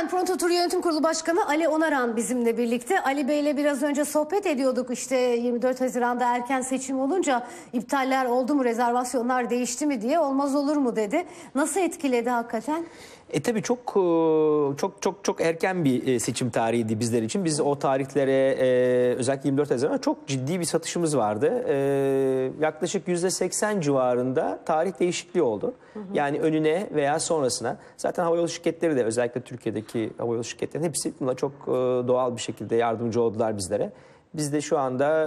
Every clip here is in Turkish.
Efendim Prontotour Yönetim Kurulu Başkanı Ali Onaran bizimle birlikte. Ali Bey'le biraz önce sohbet ediyorduk, işte 24 Haziran'da erken seçim olunca iptaller oldu mu, rezervasyonlar değişti mi diye, olmaz olur mu dedi. Nasıl etkiledi hakikaten? Tabii çok erken bir seçim tarihiydi bizler için. Biz o tarihlere özellikle 24 Haziran'a çok ciddi bir satışımız vardı. Yaklaşık %80 civarında tarih değişikliği oldu. Yani önüne veya sonrasına. Zaten havayolu şirketleri de, özellikle Türkiye'deki havayolu şirketlerin hepsi buna çok doğal bir şekilde yardımcı oldular bizlere. Biz de şu anda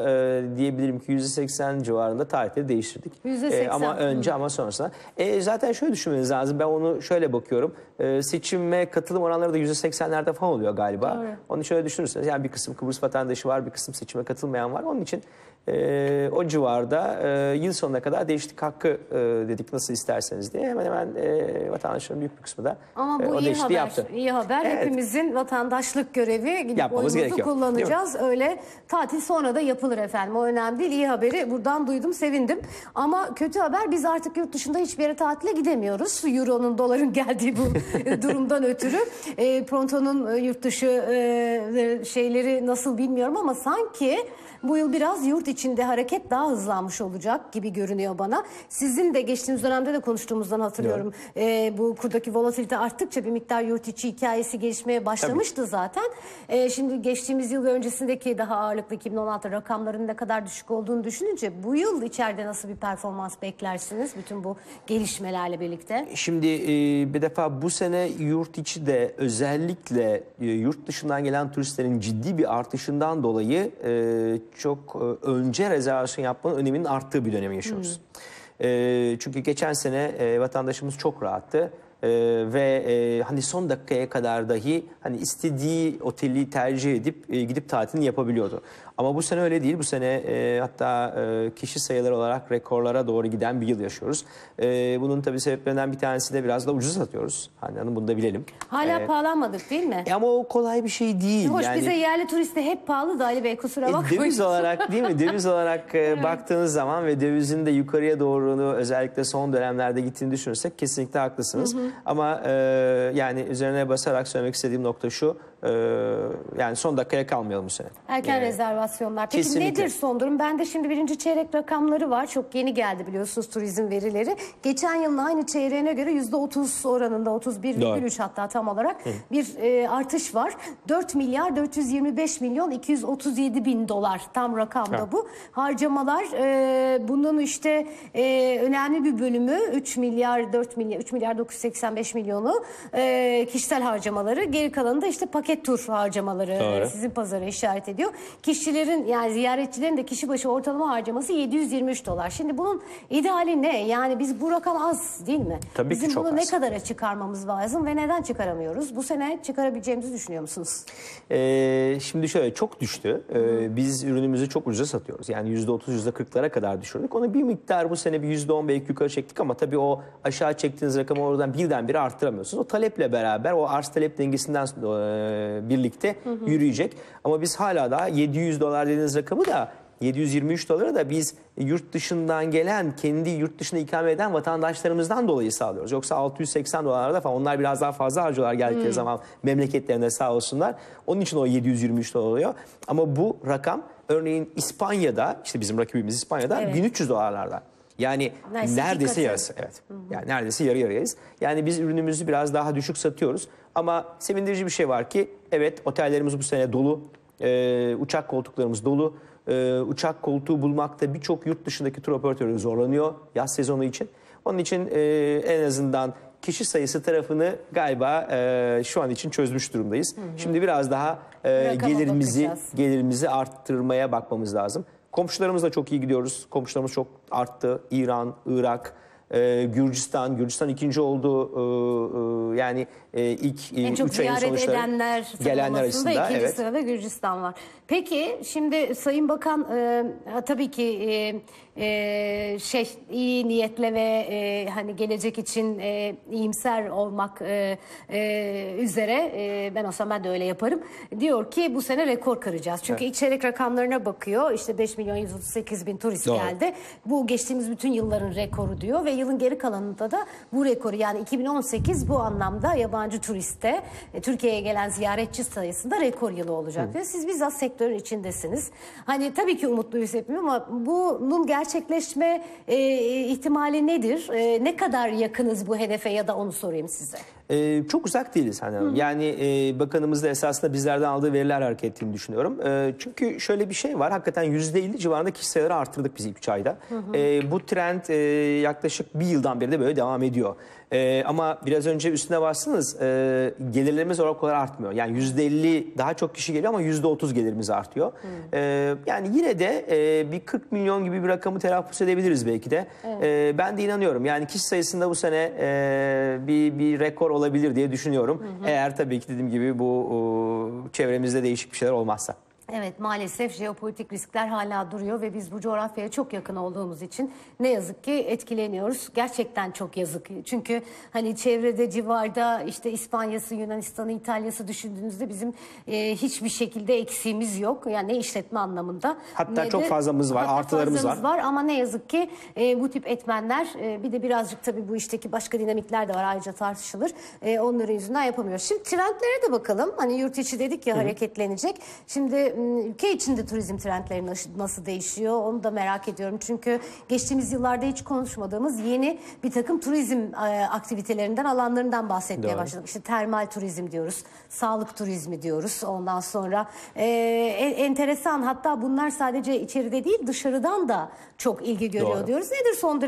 diyebilirim ki %80 civarında tarihleri değiştirdik. Ama önce ama sonrasında. Zaten şöyle düşünmeniz lazım. Ben onu şöyle bakıyorum. Seçime katılım oranları da %80'lerde falan oluyor galiba. Doğru. Onun için öyle düşünürseniz, yani bir kısım Kıbrıs vatandaşı var, bir kısım seçime katılmayan var. Onun için o civarda yıl sonuna kadar değişiklik hakkı dedik, nasıl isterseniz diye. Hemen hemen vatandaşların büyük bir kısmı da o değişikliği yaptı. İyi haber. Evet. Hepimizin vatandaşlık görevi, gidip oyumuzu kullanacağız. Öyle tatil sonra da yapılır efendim. O önemli değil. İyi haberi buradan duydum, sevindim. Ama kötü haber, biz artık yurt dışında hiçbir yere tatile gidemiyoruz. Euro'nun, doların geldiği bu durumdan ötürü. Pronto'nun yurt dışı şeyleri nasıl bilmiyorum ama sanki bu yıl biraz yurt içinde hareket daha hızlanmış olacak gibi görünüyor bana. Sizin de geçtiğimiz dönemde de konuştuğumuzdan hatırlıyorum. Bu kurdaki volatilite arttıkça bir miktar yurt içi hikayesi gelişmeye başlamıştı zaten. Şimdi geçtiğimiz yıl ve öncesindeki daha ağırlıklı 2016 rakamların ne kadar düşük olduğunu düşününce bu yıl içeride nasıl bir performans beklersiniz bütün bu gelişmelerle birlikte? Şimdi bir defa bu sene yurt içi de özellikle yurt dışından gelen turistlerin ciddi bir artışından dolayı çok önce rezervasyon yapmanın öneminin arttığı bir dönemi yaşıyoruz. Çünkü geçen sene vatandaşımız çok rahattı. Ve hani son dakikaya kadar dahi hani istediği oteli tercih edip gidip tatilini yapabiliyordu. Ama bu sene öyle değil. Bu sene hatta kişi sayıları olarak rekorlara doğru giden bir yıl yaşıyoruz. Bunun tabii sebeplerinden bir tanesi de biraz da ucuz satıyoruz. Hani hanım, bunu da bilelim. Hala pahalanmadık değil mi? Ama o kolay bir şey değil. Hoş yani, bize yerli turiste hep pahalı da Ali Bey, kusura bakmayın. Döviz olarak değil mi? Döviz olarak baktığınız zaman ve dövizin de yukarıya doğru özellikle son dönemlerde gittiğini düşünürsek kesinlikle haklısınız. Ama yani üzerine basarak söylemek istediğim nokta şu, yani son dakikaya kalmayalım bu sene. Erken rezervasyonlar. Peki nedir son durum? Ben de şimdi birinci çeyrek rakamları var. Çok yeni geldi biliyorsunuz turizm verileri. geçen yılın aynı çeyreğine göre %30 oranında, 31,3 hatta tam olarak bir artış var. 4.425.237.000 dolar tam rakamda bu. Harcamalar bunun işte önemli bir bölümü 3.985 milyonu kişisel harcamaları, geri kalanı da işte paket tur harcamaları sizin pazara işaret ediyor. Kişilerin, yani ziyaretçilerin de kişi başı ortalama harcaması 723 dolar. Şimdi bunun ideali ne? Yani biz bu rakam az değil mi? Tabii bizim ki çok bunu az. Ne kadara çıkarmamız lazım ve neden çıkaramıyoruz? Bu sene çıkarabileceğimizi düşünüyor musunuz? Şimdi şöyle, çok düştü. Biz ürünümüzü çok ucuza satıyoruz. Yani %30, %40'lara kadar düşürdük. Onu bir miktar bu sene bir %10 belki yukarı çektik ama tabii o aşağı çektiğiniz rakamı oradan birdenbire arttıramıyorsunuz. O taleple beraber, o arz-talep dengesinden birlikte yürüyecek. Ama biz hala daha 700 dolar dediğiniz rakamı da 723 dolara da biz yurt dışından gelen, kendi yurt dışında ikame eden vatandaşlarımızdan dolayı sağlıyoruz. Yoksa 680 dolarda falan, onlar biraz daha fazla harcıyorlar geldikleri zaman memleketlerine, sağ olsunlar. Onun için o 723 dolar oluyor. Ama bu rakam örneğin İspanya'da, işte bizim rakibimiz İspanya'da 1300 dolarlarda. Yani neredeyse yarısı. Yani neredeyse yarı yarıyayız. Yani biz ürünümüzü biraz daha düşük satıyoruz. Ama sevindirici bir şey var ki otellerimiz bu sene dolu. Uçak koltuklarımız dolu. Uçak koltuğu bulmakta birçok yurt dışındaki tur operatörü zorlanıyor yaz sezonu için. Onun için en azından kişi sayısı tarafını galiba şu an için çözmüş durumdayız. Şimdi biraz daha gelirimizi arttırmaya bakmamız lazım. Komşularımızla çok iyi gidiyoruz. Komşularımız çok arttı. İran, Irak, Gürcistan. Gürcistan ikinci oldu. Yani ilk 3 ayın sonuçları gelenler arasında. İkinci sırada Gürcistan var. Peki şimdi Sayın Bakan tabii ki iyi niyetle ve hani gelecek için iyimser olmak üzere ben olsam ben de öyle yaparım. Diyor ki bu sene rekor kıracağız. Çünkü içerik rakamlarına bakıyor. İşte 5.138.000 turist geldi. Bu geçtiğimiz bütün yılların rekoru diyor ve yılın geri kalanında da bu rekoru, yani 2018 bu anlamda yabancı turiste, Türkiye'ye gelen ziyaretçi sayısında rekor yılı olacak diyor. Siz bizzat sektörün içindesiniz. Hani tabii ki umutluyuz hepimiz ama bunun gerçekleşme ihtimali nedir? Ne kadar yakınız bu hedefe, ya da onu sorayım size. Çok uzak değiliz hanım. Yani bakanımız da esasında bizlerden aldığı veriler hareket ettiğini düşünüyorum. Çünkü şöyle bir şey var. Hakikaten %50 civarında kişi sayıları arttırdık biz ilk 3 ayda. Bu trend yaklaşık bir yıldan beri de böyle devam ediyor. Ama biraz önce üstüne bastınız, gelirlerimiz olarak artmıyor. Yani %50 daha çok kişi geliyor ama %30 gelirimiz artıyor. Yani yine de bir 40 milyon gibi bir rakamı telaffuz edebiliriz belki de. Evet. Ben de inanıyorum. Yani kişi sayısında bu sene bir rekor olabilir diye düşünüyorum. Eğer tabii ki dediğim gibi bu çevremizde değişik bir şeyler olmazsa. Evet, maalesef jeopolitik riskler hala duruyor ve biz bu coğrafyaya çok yakın olduğumuz için ne yazık ki etkileniyoruz. Gerçekten çok yazık. Çünkü hani çevrede, civarda işte İspanya'sı, Yunanistan'ı, İtalya'sı düşündüğünüzde bizim hiçbir şekilde eksiğimiz yok. Yani ne işletme anlamında. Hatta çok fazlamız var, artılarımız var. Ama ne yazık ki bu tip etmenler, bir de birazcık tabii bu işteki başka dinamikler de var, ayrıca tartışılır. Onların yüzünden yapamıyoruz. Şimdi trendlere de bakalım. Hani yurt içi dedik ya, hareketlenecek. Şimdi ülke içinde turizm trendleri nasıl değişiyor onu da merak ediyorum. Çünkü geçtiğimiz yıllarda hiç konuşmadığımız yeni bir takım turizm aktivitelerinden, alanlarından bahsetmeye başladık. İşte termal turizm diyoruz, sağlık turizmi diyoruz. Ondan sonra enteresan, hatta bunlar sadece içeride değil dışarıdan da çok ilgi görüyor diyoruz. Nedir son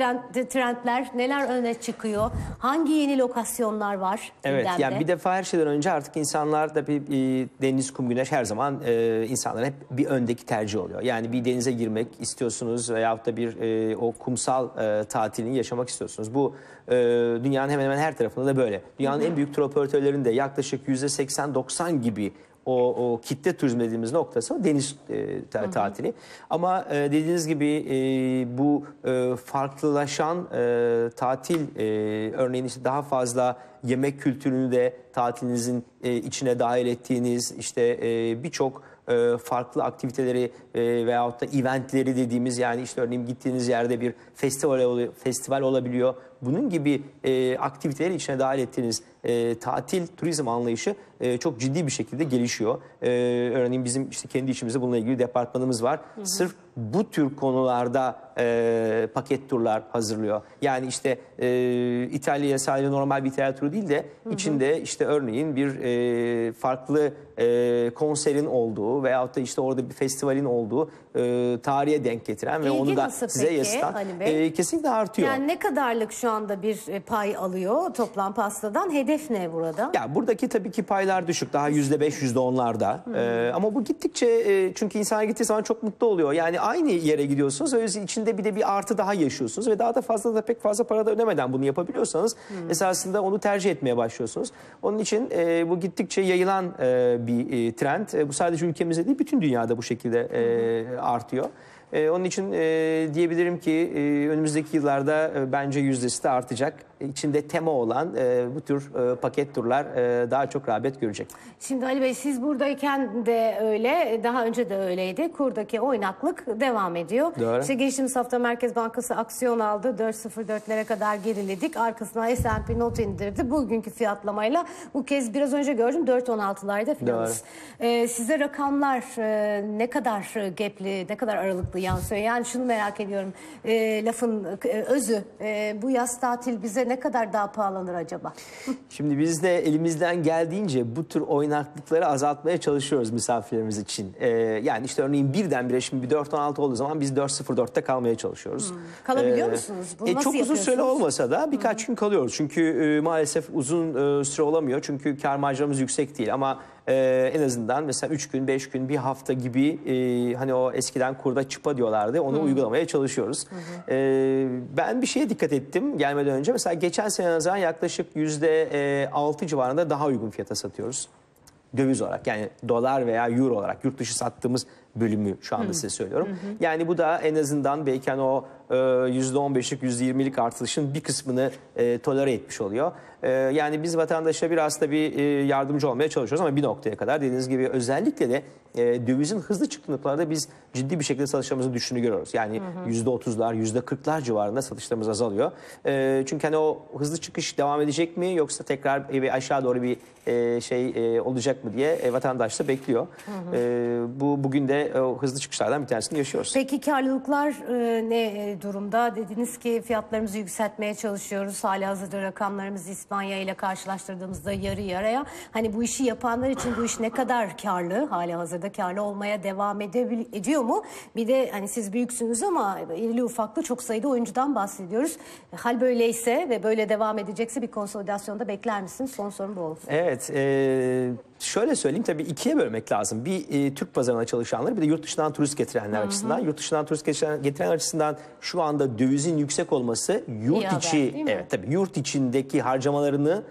trendler, neler öne çıkıyor, hangi yeni lokasyonlar var? Evet, yani bir defa her şeyden önce artık insanlar da bir deniz, kum, güneş her zaman insanların hep bir öndeki tercih oluyor. Yani bir denize girmek istiyorsunuz veyahut da bir o kumsal tatilini yaşamak istiyorsunuz. Bu dünyanın hemen hemen her tarafında da böyle. Dünyanın en büyük tur operatörlerinde yaklaşık %80-90 gibi o kitle turizm dediğimiz noktası deniz tatili. Ama dediğiniz gibi bu farklılaşan tatil örneğin işte daha fazla yemek kültürünü de tatilinizin içine dahil ettiğiniz, işte birçok farklı aktiviteleri veyahut da eventleri dediğimiz, yani işte örneğin gittiğiniz yerde bir festival olabiliyor. Bunun gibi aktiviteleri içine dahil ettiğiniz tatil, turizm anlayışı çok ciddi bir şekilde gelişiyor. Örneğin bizim işte kendi içimizde bununla ilgili departmanımız var. Sırf bu tür konularda paket turlar hazırlıyor. Yani işte İtalya'ya sadece normal bir İtalya turu değil de içinde işte örneğin bir farklı konserin olduğu veyahut da işte orada bir festivalin olduğu tarihe denk getiren ve onu da size yazılan kesinlikle artıyor. Yani ne kadarlık şu anda bir pay alıyor toplam pastadan? Hedef ne burada? Ya buradaki tabii ki paylar düşük. Daha %5, %10'larda. Ama bu gittikçe çünkü insanlar gittiği zaman çok mutlu oluyor. Yani aynı yere gidiyorsunuz. Öyleyse içinde bir de bir artı daha yaşıyorsunuz ve daha da fazla da pek fazla para da ödemeden bunu yapabiliyorsanız esasında onu tercih etmeye başlıyorsunuz. Onun için bu gittikçe yayılan bir trend. Bu sadece ülkemizde değil, bütün dünyada bu şekilde artıyor. Onun için diyebilirim ki önümüzdeki yıllarda bence yüzdesi de artacak. İçinde tema olan bu tür paket turlar daha çok rağbet görecek. Şimdi Ali Bey, siz buradayken de öyle, daha önce de öyleydi. Kurdaki oynaklık devam ediyor. İşte geçtiğimiz hafta Merkez Bankası aksiyon aldı. 4.04'lere kadar geriledik. Arkasına S&P not indirdi. Bugünkü fiyatlamayla bu kez biraz önce gördüm 4.16'larda filanız. Size rakamlar ne kadar gap'li, ne kadar aralıklı yansıyor? Yani şunu merak ediyorum. Lafın özü, bu yaz tatil bize ne kadar daha pahalanır acaba? Şimdi biz de elimizden geldiğince bu tür oynaklıkları azaltmaya çalışıyoruz misafirlerimiz için. Yani işte örneğin birdenbire şimdi 4.16 olduğu zaman biz 4.04'te kalmaya çalışıyoruz. Kalabiliyor musunuz? Bunu nasıl çok uzun süre olmasa da birkaç gün kalıyoruz. Çünkü maalesef uzun süre olamıyor. Çünkü kar marjlarımız yüksek değil ama en azından mesela 3 gün, 5 gün, bir hafta gibi hani o eskiden kurda çıpa diyorlardı. Onu uygulamaya çalışıyoruz. Ben bir şeye dikkat ettim gelmeden önce. Mesela geçen sene nazaran yaklaşık %6 civarında daha uygun fiyata satıyoruz. Döviz olarak, yani dolar veya euro olarak yurt dışı sattığımız bölümü şu anda size söylüyorum. Yani bu da en azından belki hani o %15'lik, %20'lik artışın bir kısmını tolere etmiş oluyor. Yani biz vatandaşa biraz da bir yardımcı olmaya çalışıyoruz ama bir noktaya kadar dediğiniz gibi özellikle de dövizin hızlı çıktığında biz ciddi bir şekilde satışlarımızın düştüğünü görüyoruz. Yani %30'lar, %40'lar civarında satışlarımız azalıyor. Çünkü hani o hızlı çıkış devam edecek mi yoksa tekrar aşağı doğru bir şey olacak mı diye vatandaş da bekliyor. Bugün de hızlı çıkışlardan bir tanesini yaşıyoruz. Peki karlılıklar ne durumda? Dediniz ki fiyatlarımızı yükseltmeye çalışıyoruz. Halihazırda rakamlarımız İspanya ile karşılaştırdığımızda yarı yarıya. Hani bu işi yapanlar için bu iş ne kadar karlı? Halihazırda karlı olmaya devam ediyor mu? Bir de hani siz büyüksünüz ama irili ufaklı çok sayıda oyuncudan bahsediyoruz. Hal böyleyse ve böyle devam edecekse bir konsolidasyonda bekler misiniz? Son sorum bu olsun. Evet. Şöyle söyleyeyim, tabii ikiye bölmek lazım. Bir Türk pazarına çalışanlar, bir de yurt dışından turist getirenler açısından. Yurt dışından turist getirenler açısından şu anda dövizin yüksek olması yurt içi, evet tabii yurt içindeki harcamalarını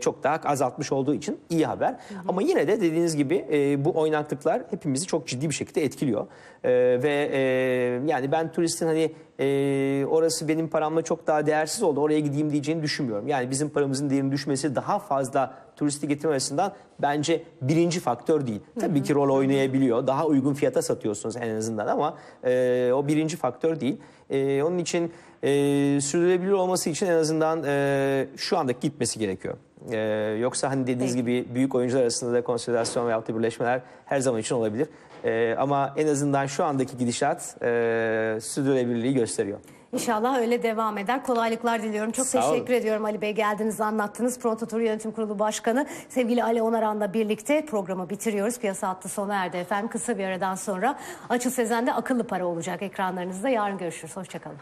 çok daha azaltmış olduğu için iyi haber. Ama yine de dediğiniz gibi bu oynaklıklar hepimizi çok ciddi bir şekilde etkiliyor. Ve yani ben turistin hani orası benim paramla çok daha değersiz oldu, oraya gideyim diyeceğini düşünmüyorum. Yani bizim paramızın değerinin düşmesi daha fazla turisti getirmesinden bence birinci faktör değil. Tabii ki rol oynayabiliyor. Daha uygun fiyata satıyorsunuz en azından ama o birinci faktör değil. Onun için sürdürülebilir olması için en azından şu anda gitmesi gerekiyor. Yoksa hani dediğiniz gibi büyük oyuncular arasında da konsolidasyon veyahut da birleşmeler her zaman için olabilir. Ama en azından şu andaki gidişat sürdürülebilirliği gösteriyor. İnşallah öyle devam eder. Kolaylıklar diliyorum. Çok teşekkür ediyorum Ali Bey. Geldiniz, anlattınız. Prontotour Yönetim Kurulu Başkanı sevgili Ali Onaran'la birlikte programı bitiriyoruz. Piyasa Hattı sona erdi efendim. Kısa bir aradan sonra Açıl Sezen'de Akıllı Para olacak ekranlarınızda. Yarın görüşürüz. Hoşçakalın.